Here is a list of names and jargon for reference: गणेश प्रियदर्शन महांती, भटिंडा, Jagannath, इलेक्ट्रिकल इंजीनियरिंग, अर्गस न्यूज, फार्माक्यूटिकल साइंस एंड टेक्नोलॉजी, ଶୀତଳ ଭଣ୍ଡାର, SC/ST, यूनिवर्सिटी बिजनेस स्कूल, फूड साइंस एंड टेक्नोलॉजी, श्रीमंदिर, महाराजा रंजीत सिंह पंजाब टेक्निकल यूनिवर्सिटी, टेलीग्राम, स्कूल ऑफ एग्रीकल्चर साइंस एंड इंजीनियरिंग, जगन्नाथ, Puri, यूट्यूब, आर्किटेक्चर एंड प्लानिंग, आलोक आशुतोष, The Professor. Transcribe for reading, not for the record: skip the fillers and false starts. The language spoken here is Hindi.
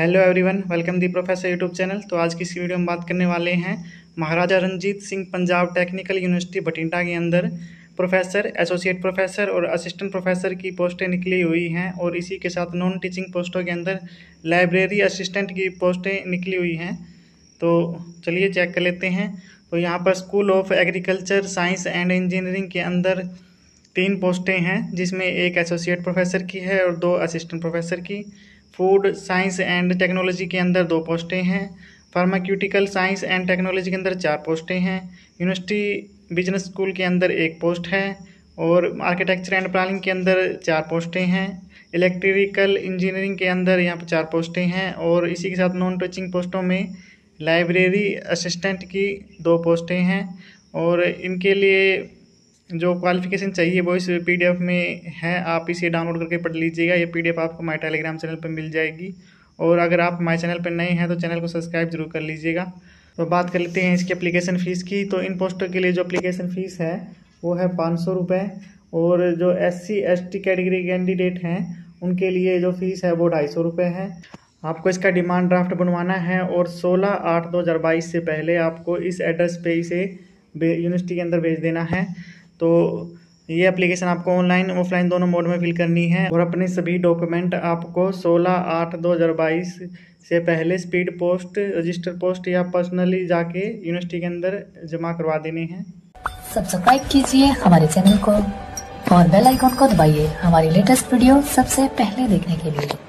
Hello everyone, welcome the professor यूट्यूब channel. तो आज की इस वीडियो में बात करने वाले हैं महाराजा रंजीत सिंह पंजाब टेक्निकल यूनिवर्सिटी भटिंडा के अंदर प्रोफेसर, एसोसिएट प्रोफेसर और असिस्टेंट प्रोफेसर की पोस्टें निकली हुई हैं और इसी के साथ नॉन टीचिंग पोस्टों के अंदर लाइब्रेरी असिस्टेंट की पोस्टें निकली हुई हैं। तो चलिए चेक कर लेते हैं। तो यहाँ पर स्कूल ऑफ एग्रीकल्चर साइंस एंड इंजीनियरिंग के अंदर 3 पोस्टें हैं, जिसमें एक एसोसिएट प्रोफेसर की है और 2 असिस्टेंट प्रोफेसर की। फूड साइंस एंड टेक्नोलॉजी के अंदर 2 पोस्टें हैं। फार्माक्यूटिकल साइंस एंड टेक्नोलॉजी के अंदर 4 पोस्टें हैं। यूनिवर्सिटी बिजनेस स्कूल के अंदर 1 पोस्ट है और आर्किटेक्चर एंड प्लानिंग के अंदर 4 पोस्टें हैं। इलेक्ट्रिकल इंजीनियरिंग के अंदर यहाँ पर 4 पोस्टें हैं और इसी के साथ नॉन टीचिंग पोस्टों में लाइब्रेरी असिस्टेंट की 2 पोस्टें हैं। और इनके लिए जो क्वालिफिकेशन चाहिए वो इस पीडीएफ में है, आप इसे डाउनलोड करके पढ़ लीजिएगा। ये पीडीएफ आपको हमारे टेलीग्राम चैनल पर मिल जाएगी और अगर आप हमारे चैनल पर नए हैं तो चैनल को सब्सक्राइब जरूर कर लीजिएगा। तो बात कर लेते हैं इसकी एप्लीकेशन फ़ीस की। तो इन पोस्टों के लिए जो एप्लीकेशन फ़ीस है वो है 500 रुपये और जो SC/ST कैटेगरी कैंडिडेट हैं उनके लिए जो फ़ीस है वो 250 रुपये है। आपको इसका डिमांड ड्राफ्ट बनवाना है और 16/8/2022 से पहले आपको इस एड्रेस पर इसे यूनिवर्सिटी के अंदर भेज देना है। तो ये एप्लीकेशन आपको ऑनलाइन ऑफलाइन दोनों मोड में फिल करनी है और अपने सभी डॉक्यूमेंट आपको 16/8/2022 से पहले स्पीड पोस्ट, रजिस्टर पोस्ट या पर्सनली जाके यूनिवर्सिटी के अंदर जमा करवा देने हैं। सब्सक्राइब कीजिए हमारे चैनल को और बेल आइकॉन को दबाइए हमारी लेटेस्ट वीडियो सबसे पहले देखने के लिए।